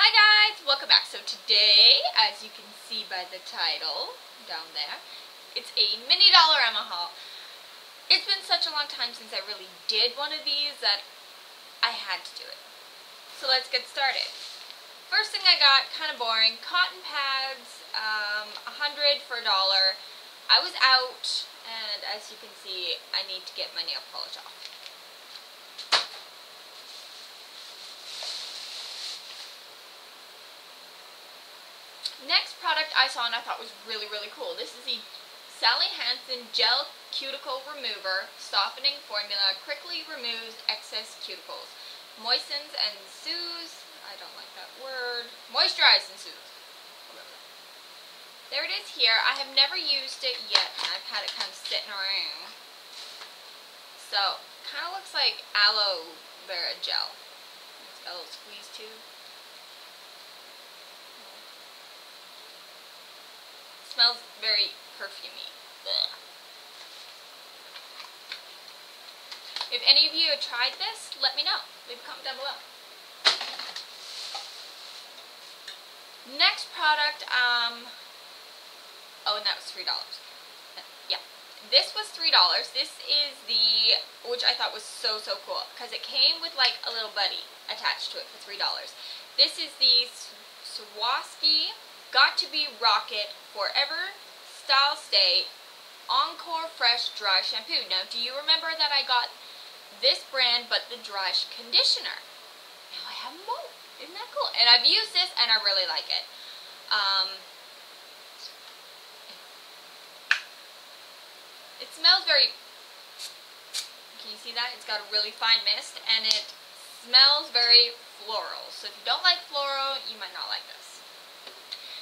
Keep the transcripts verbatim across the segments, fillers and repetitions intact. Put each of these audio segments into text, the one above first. Hi guys, welcome back. So today, as you can see by the title down there, it's a mini Dollarama haul. It's been such a long time since I really did one of these that I had to do it. So let's get started. First thing I got, kind of boring, cotton pads, um, a hundred for a dollar. I was out, and as you can see, I need to get my nail polish off. Next product I saw and I thought was really, really cool. This is the Sally Hansen Gel Cuticle Remover Softening Formula. Quickly removes excess cuticles. Moistens and soothes. I don't like that word. Moisturizes and soothes. There it is here. I have never used it yet, and I've had it kind of sitting around. So, kind of looks like aloe vera gel. It's got a little squeeze tube. Smells very perfumey. Blech. If any of you have tried this, let me know. Leave a comment down below. Next product, um, oh, and that was three dollars. Yeah, this was three dollars. This is the, which I thought was so, so cool, because it came with like a little buddy attached to it for three dollars. This is the Swarovski Got to Be Rocket Forever Style Stay Encore Fresh Dry Shampoo. Now, do you remember that I got this brand, but the dry conditioner? Now I have them both. Isn't that cool? And I've used this, and I really like it. Um, it smells very... Can you see that? It's got a really fine mist, and it smells very floral. So if you don't like floral, you might not like this.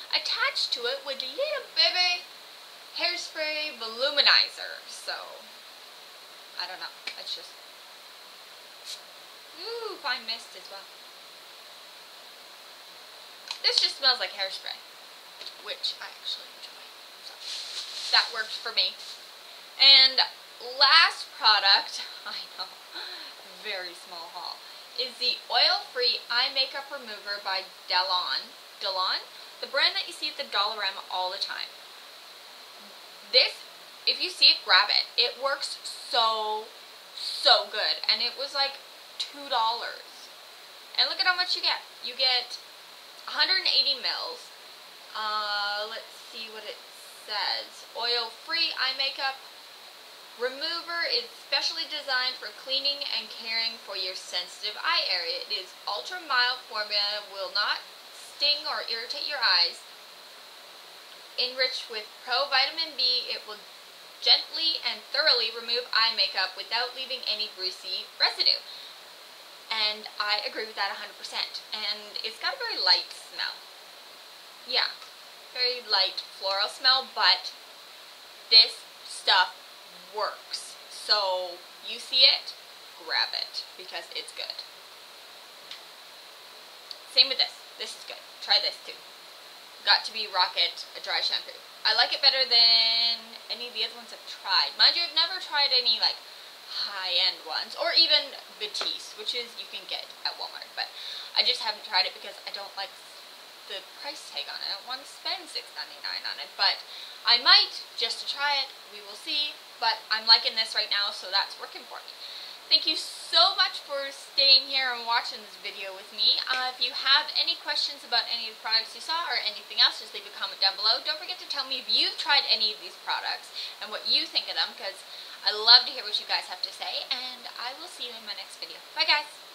Attached to it with a little baby hairspray voluminizer. So, I don't know. It's just... Ooh, fine mist as well. This just smells like hairspray, which I actually enjoy. So, that works for me. And last product, I know, very small haul, is the Oil-Free Eye Makeup Remover by Delon. Delon? The brand that you see at the Dollarama all the time. This, if you see it, grab it. It works so, so good. And it was like two dollars. And look at how much you get. You get one hundred eighty mils. Uh, let's see what it says. Oil-free eye makeup remover is specially designed for cleaning and caring for your sensitive eye area. It is ultra-mild formula, will not sting or irritate your eyes. Enriched with pro vitamin B, it will gently and thoroughly remove eye makeup without leaving any greasy residue. And I agree with that one hundred percent. And it's got a very light smell. Yeah, very light floral smell, but this stuff works. So you see it, grab it, because it's good. Same with this. This is good. Try this too. Got to Be Rocket, a dry shampoo. I like it better than any of the other ones I've tried. Mind you, I've never tried any like high-end ones or even Batiste, which is you can get at Walmart. But I just haven't tried it because I don't like the price tag on it. I don't want to spend six ninety-nine on it. But I might just to try it. We will see. But I'm liking this right now, so that's working for me. Thank you so much for staying here and watching this video with me. Uh, if you have any questions about any of the products you saw or anything else, just leave a comment down below. Don't forget to tell me if you've tried any of these products and what you think of them, because I love to hear what you guys have to say, and I will see you in my next video. Bye, guys!